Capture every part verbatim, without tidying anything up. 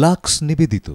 Lux নিবেদিত।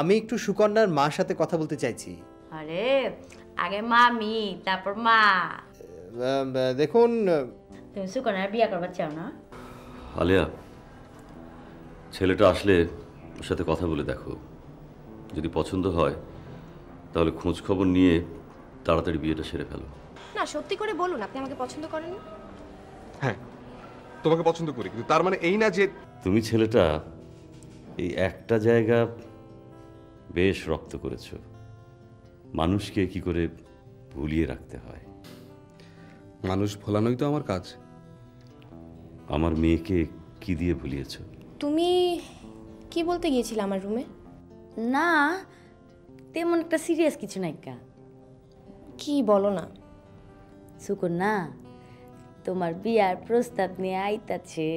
আমি একটু সুকন্যার মার সাথে কথা বলতে চাইছি। আরে আগে মামি তারপর মা। দেখুন তুমি সুকন্যার বিয়ে করবার চাও না? আলিয়া, ছেলেটা আসলে ওর সাথে কথা বলে দেখো, যদি পছন্দ হয় তাহলে খোঁজ খবর নিয়ে তাড়াতাড়ি বিয়েটা সেরে ফেলো। না সত্যি করে বলুন, আপনি আমাকে পছন্দ করেন? হ্যাঁ তোমাকে পছন্দ করি, কিন্তু তার মানে এই না যে তুমি ছেলেটা এই একটা জায়গা বেশ রপ্ত করেছ, মানুষকে কি করে ভুলিয়ে রাখতে হয়। মানুষ ভোলানোই তো আমার কাজ। আমার মেয়েকে কি দিয়ে ভুলিয়েছ? তুমি কি বলতে গিয়েছিলে আমার রুমে? না তেমন একটা সিরিয়াস কিছু নাই। কি বলো না সুকন্যা, তোমার বিয়ার প্রস্তাব নিয়ে আইতাছে।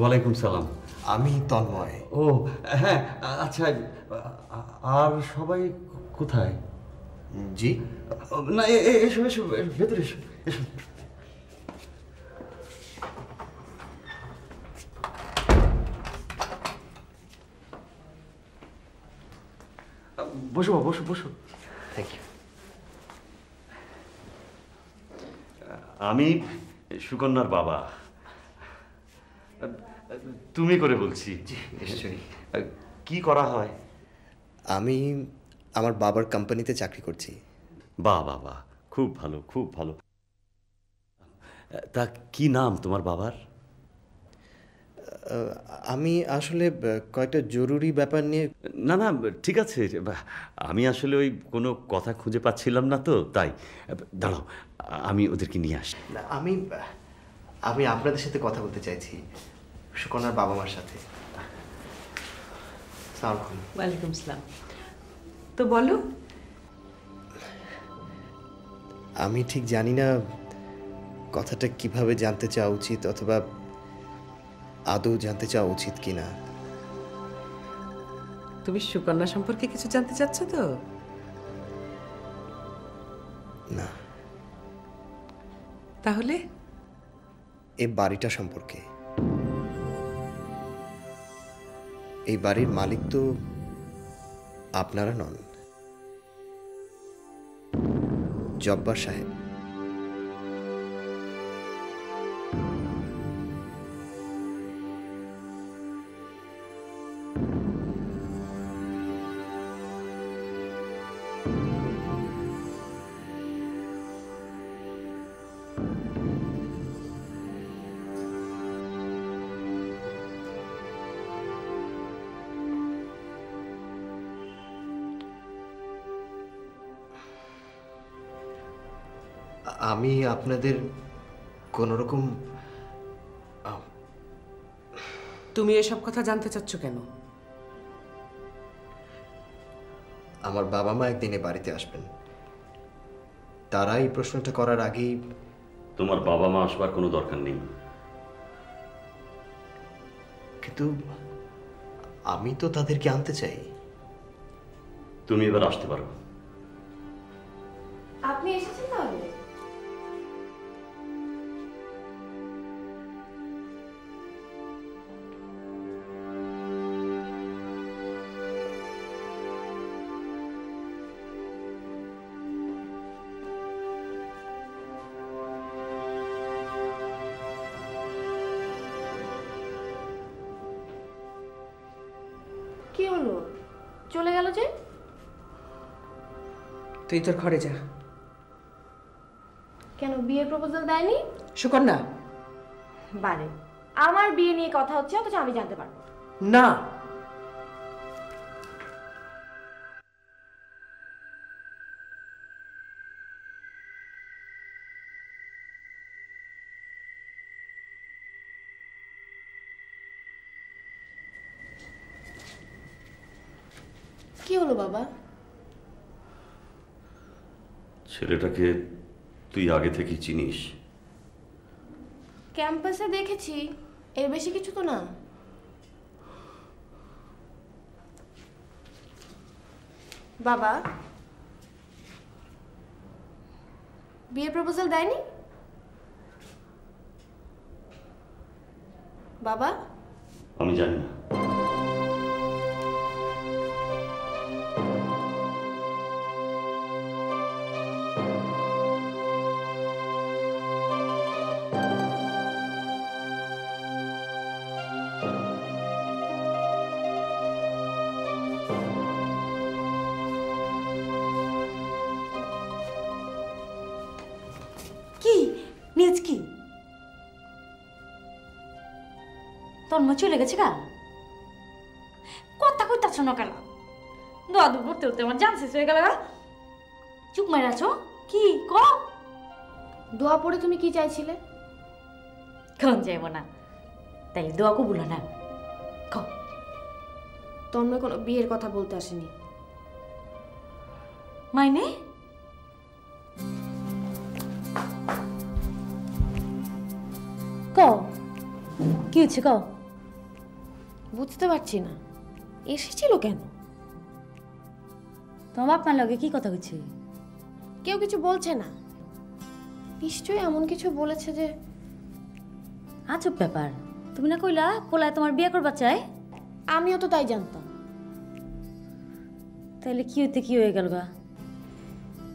वालेकुम सलाम आमी तन्मय। ओ हाँ अच्छा আর সবাই কোথায়? জি না এসো এসো ভেতরে এসো এসো। বসো বসো বসো। Thank you. আমি সুকন্যার বাবা। তুমি করে বলছি নিশ্চয়ই। কি করা হয়? আমি আমার বাবার কোম্পানিতে চাকরি করছি। বাহ বাহ বাহ খুব ভালো খুব ভালো। তা কি নাম তোমার বাবার? আমি আসলে কয়টা জরুরি ব্যাপার নিয়ে। না না ঠিক আছে আমি আসলে ওই কোনো কথা খুঁজে পাচ্ছিলাম না তো তাই। দাঁড়াও আমি ওদেরকে নিয়ে আসি। আমি আমি আপনাদের সাথে কথা বলতে চাইছি সুকন্যার বাবা মার সাথে। আসসালামু আলাইকুম। ওয়ালাইকুম আসসালাম। তো বলো। আমি ঠিক জানি না কথাটা কিভাবে জানতে চাওয়া উচিত অথবা আদৌ জানতে চাওয়া উচিত কিনা। তুমি সুকন্যা সম্পর্কে কিছু জানতে চাচ্ছ তো? না। তাহলে এই বাড়িটা সম্পর্কে। এই বাড়ির মালিক তো আপনারা নন, জব্বার সাহেব। আমি আপনাদের কোনোরকম। তুমি এসব কথা জানতে চাচ্ছ কেন? আমার বাবা মা একদিনে বাড়িতে আসবেন, তারা এই প্রশ্নটা করার আগেই। তোমার বাবা মা আসবার কোনো দরকার নেই। কিন্তু আমি তো তাদেরকে আনতে চাই। তুমি এবার আসতে পারো। আপনি এসেছেন তাহলে? কি হলো চলে গেল যে? তুই তোর ঘরে যা। কেন বিয়ে প্রপোজাল দেয়নি সুকন্যা? বারে আমার বিয়ে নিয়ে কথা হচ্ছে অথচ আমি জানতে পারবো না। কি হলো বাবা? ছেলেটাকে তুই আগে থেকে চিনিস? ক্যাম্পাসে দেখেছি, এর বেশি কিছু তো না। বাবা বিয়ে প্রপোজাল দেয়নি? বাবা আমি জানি না। তন্ময় চলে গেছে গা? কথা কইতাছ না কেন? দোয়া দু করতে করতে আমার জানছিস হয়ে গেল। চুপ মারে আছো কি ক? দোয়া পড়ে তুমি কি চাইছিলে? কখন যাইব না তাই দোয়া কবুল না। তন্ময় কোনো বিয়ের কথা বলতে আসেনি। মাইনে কও কি হচ্ছে কও বুঝতে পারছি না এসেছিল কেন তোমার আপনার লগে কি কথা হচ্ছে কেউ কিছু বলছে না নিশ্চয়ই এমন কিছু বলেছে যে আজব ব্যাপার তুমি না কইলা পোলায় তোমার বিয়ে করবা চাই আমিও তো তাই জানতাম তাহলে কি হইতে কি হয়ে গেল গা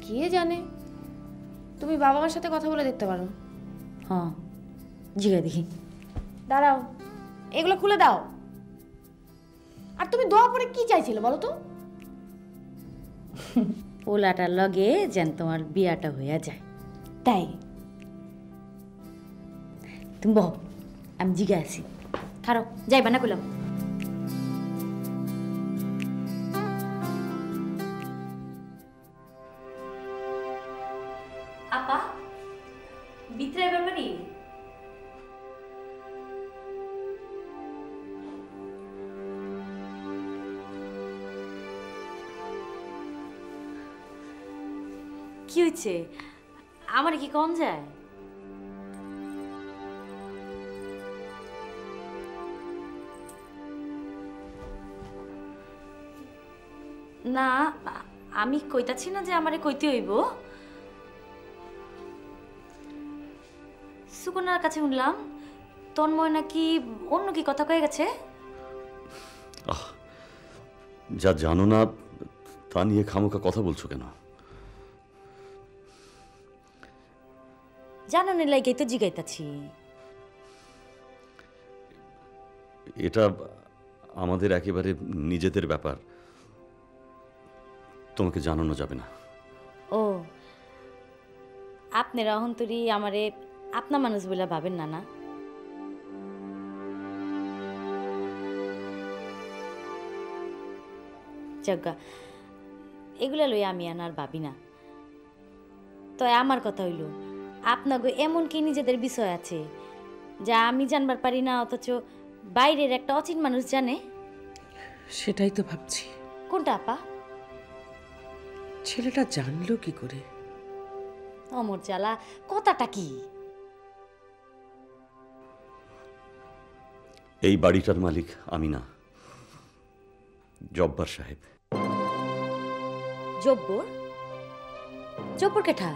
কে জানে তুমি বাবা মার সাথে কথা বলে দেখতে পারো हाँ जिगा देखी दाड़ाओ एगुलो खुले दाओ और तुम दवा पड़े कि चाइछिले बोलो तो पोलाटा लगे जान तुम्हार बियाटा होया जाए ताई तुम बहो आमी जिगा आछि थारो जाइबा ना कइलाम क्यों चे? आमर की कौन जाए? ना, आमी कोई ताची ना जाए आमरे कोई तो ही बो। सुकुनार कछे उन्नलाम, तोन मोय ना की उन्नो की कोता कोई कछे? आह, जा जानो ना, तानी ये खामो का कोता बोल चुके ना। जानो नहीं लगे तो जिगाई ताची। ये टा आमादेर आके बारे निजे तेरे व्यापार। तुम के जानो न जाबे ना। ओ, आपने राहुल तुरी आमरे आपना मनुष्य बोला भाभे ना ना। जग्गा, एगुला लो या मियाना और भाभी ना। तो यामर को तो इलो। आपना को एमोन कीनी जेदर विषय आछे जा आमी जानबार पारी ना अथच बाइरेर एकटा अचिन मानुष जाने सेटाई तो भाबछी कोनटा आपा छेलेटा जानलो की करे अमर जाला कथाटा की एई बाड़ीटार मालिक आमी ना जब्बार साहेब जब्बर जब्बर केटा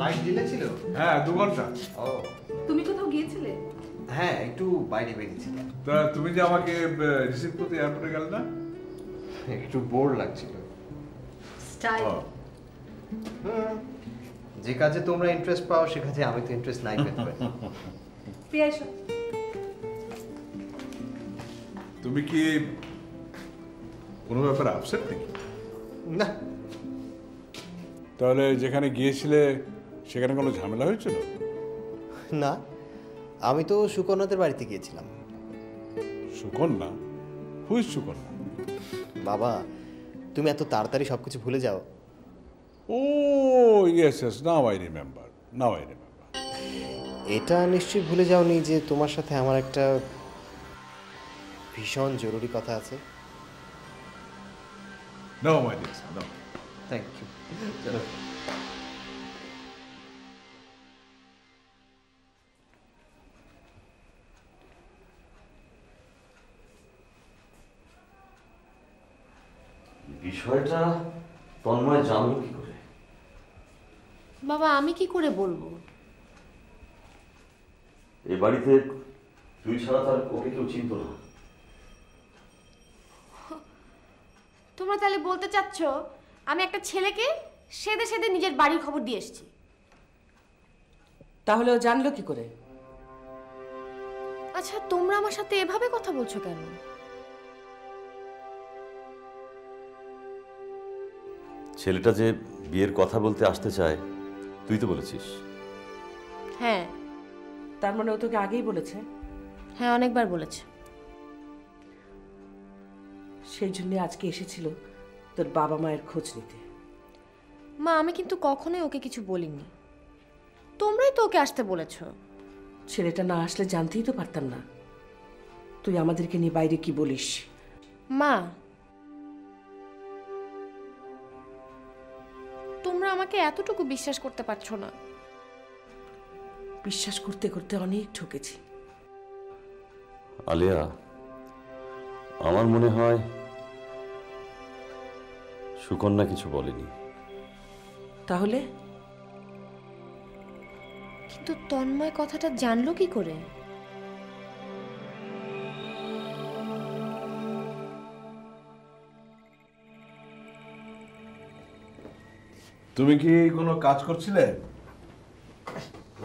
लाइट दिले चिलो हाँ दो घंटा ओ तुम्ही को तो गए चिले हाँ एक टू बाइडी बाइडी चिले तो तुम्ही जब आके रिसीव को तैयार पर कर ना एक टू बोर्ड लग चिलो स्टाइल हाँ जिकाजे तुमरा इंटरेस्ट पाओ शिकाजे आमे तो इंटरेस्ट नहीं मिलता है पियाशो तुम्ही की उन्होंने पर आपसेट नहीं ना ताहले जेखाने गए चिले সেখানে কোনো ঝামেলা হয়েছিল না আমি তো সুকন্যাদের বাড়িতে গিয়েছিলাম সুকন্যা হুই সুকন্যা বাবা তুমি এত তাড়াতাড়ি সবকিছু ভুলে যাও ও yes yes now I remember now I remember এটা নিশ্চয়ই ভুলে যাওনি যে তোমার সাথে আমার একটা ভীষণ জরুরি কথা আছে no my dear no thank you চলো বিষয়টা তন্ময় জানলো কি করে বাবা আমি কি করে বলবো এই বাড়িতে তুই ছাড়া তার ওকে কেউ চিনতো না তোমরা তাহলে বলতে চাচ্ছ আমি একটা ছেলেকে সেদে সেদে নিজের বাড়ির খবর দিয়ে এসেছি তাহলে ও জানলো কি করে अच्छा तुम्हारा আমার সাথে এভাবে কথা বলছো কেন? ছেলেটা যে বিয়ের কথা বলতে আসতে চায় তুই তো বলেছিস। হ্যাঁ, তার মানে ও তোকে আগেই বলেছে? হ্যাঁ, অনেকবার বলেছে। সেই জন্য আজকে এসেছিল তোর বাবা মায়ের খোঁজ নিতে। মা, আমি কিন্তু কখনোই ওকে কিছু বলিনি, তোমরাই তো ওকে আসতে বলেছো। ছেলেটা না আসলে জানতেই তো পারতাম না তুই আমাদেরকে নিয়ে বাইরে কি বলিস। মা, তোমরা আমাকে এতটুকু বিশ্বাস করতে পারছো না। বিশ্বাস করতে করতে অনেক ঠকেছি আলিয়া। আমার মনে হয় সুকন্যা কিছু বলেনি। তাহলে? কিন্তু তন্ময় কথাটা জানলো কি করে? তুমি কি কোনো কাজ করছিলে?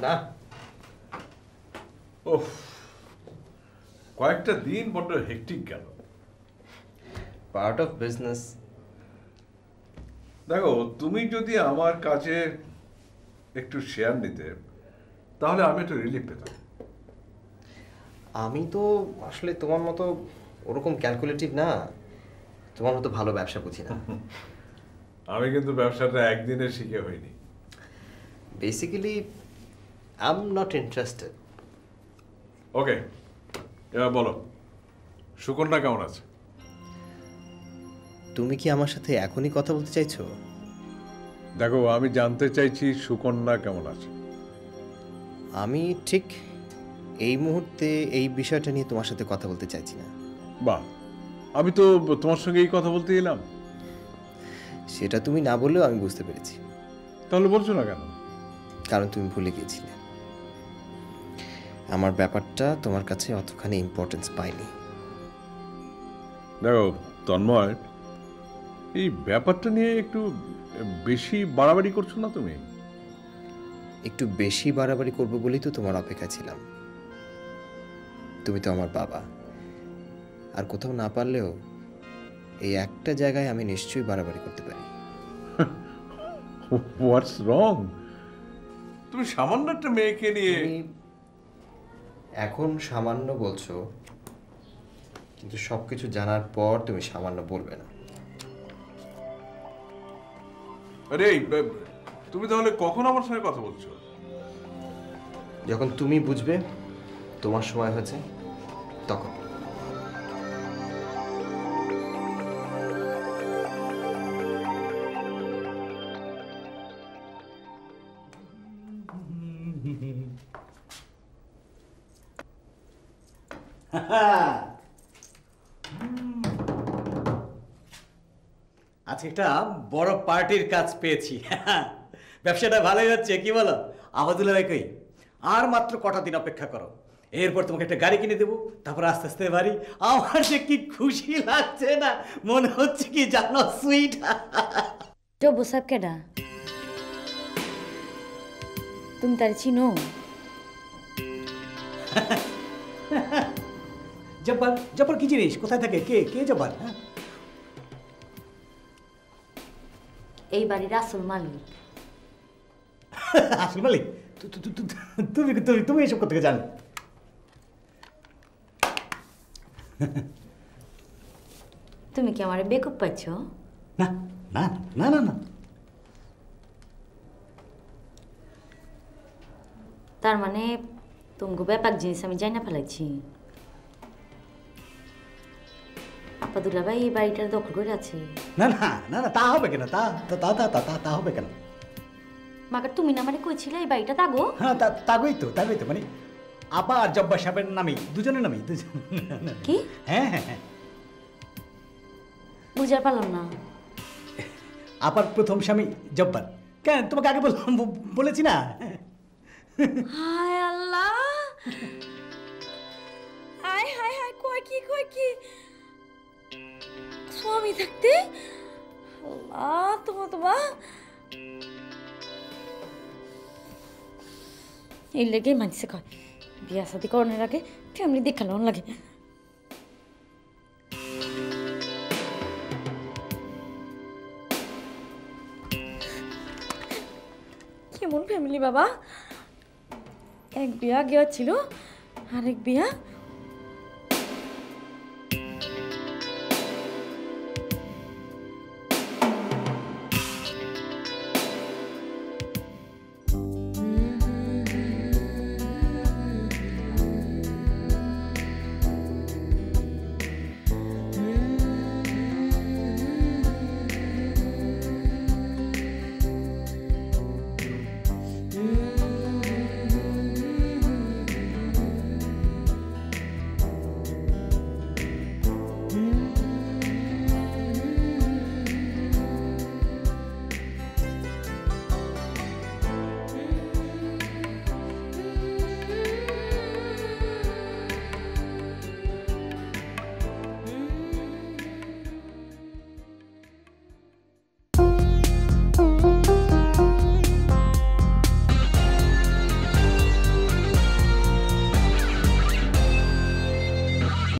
না। ওহ, কয়েকটা দিন বড্ড হেক্টিক গেল। Part of business. দেখো, তুমি যদি আমার কাছে একটু শেয়ার নিতে তাহলে আমি একটু রিলিফ পেতাম। আমি তো আসলে তোমার মতো ওরকম ক্যালকুলেটিভ না, তোমার মতো ভালো ব্যবসা বুঝি না। আমি কিন্তু ব্যবসাটা একদিনে শিখে হইনি। Basically I am not interested. Okay, এবার বলো সুকন্যা কেমন আছে? তুমি কি আমার সাথে এখনই কথা বলতে চাইছো? দেখো, আমি জানতে চাইছি সুকন্যা কেমন আছে। আমি ঠিক এই মুহূর্তে এই বিষয়টা নিয়ে তোমার সাথে কথা বলতে চাইছি না। বাহ, আমি তো তোমার সঙ্গে এই কথা বলতে এলাম। সেটা তুমি না বললেও আমি বুঝতে পেরেছি। তাহলে বলছো না কেন? কারণ তুমি ভুলে গিয়েছিলে। আমার ব্যাপারটা তোমার কাছে অতখানি ইম্পর্টেন্স পাইনি। দেখো তন্ময়, এই ব্যাপারটা নিয়ে একটু বেশি বাড়াবাড়ি করছো না তুমি? একটু বেশি বাড়াবাড়ি করবো বলেই তো তোমার অপেক্ষা ছিলাম। তুমি তো আমার বাবা, আর কোথাও না পারলেও এই একটা জায়গায় আমি নিশ্চয়ই বাড়াবাড়ি করতে পারি। What's wrong? তুমি সামান্য একটা মেয়েকে নিয়ে এখন সামান্য বলছো, কিন্তু সবকিছু জানার পর তুমি সামান্য বলবে না। আরে তুমি তাহলে কখন আমার সঙ্গে কথা বলছো? যখন তুমি বুঝবে তোমার সময় হয়েছে তখন। আচ্ছা, একটা বড় পার্টির কাজ পেয়েছি। ব্যবসাটা ভালোই হচ্ছে, কি বলো? আবাদুল ভাইকেই আর মাত্র কটা দিন অপেক্ষা করো, এরপর তোমাকে একটা গাড়ি কিনে দেবো, তারপর আস্তে আস্তে বাড়ি। আমার যে কি খুশি লাগছে না, মনে হচ্ছে কি জানো সুইট। তো বসাব কেডা তুমি তার চিনো? জব্বার? জব্বার কি জিনিস? কোথায় থাকে? কে কে জব্বার? হ্যাঁ, এই বাড়ির আসল মালিক। আসল মালিক? তুমি তুমি এসব কথা জানো? তুমি কি আমারে বেকুব পাচ্ছ? না না না না না। তার মানে তোমাকে ব্যাপার জিনিস আমি জানা ফেলাইছি। আপাদুল্লা ভাই এই বাড়িটার দখল করে আছে। না না না না, তা হবে কেন? তা তা তা তা তা হবে কেন? মাগার তুমি না মানে কইছিলে এই বাড়িটা তাগো? হ্যাঁ, তাগোই তো। তাগোই তো মানে আপা আর জব্বা সাহেবের নামই, দুজনের নামই। কি? হ্যাঁ হ্যাঁ, বুঝার পারলাম না। আপার প্রথম স্বামী জব্বার। কেন তোমাকে আগে বললাম, বলেছি না? হায় আল্লাহ, হায় হায় হায়। কই কি কই কি স্বামী থাকতে? আল্লাহ তোমার তোমা এই লেগে মানুষে কয় बिया शादी करने लगे, फैमिली दिखाने लगे। केमन फैमिली बाबा, एक बिया गया छिलो, आरेक बिया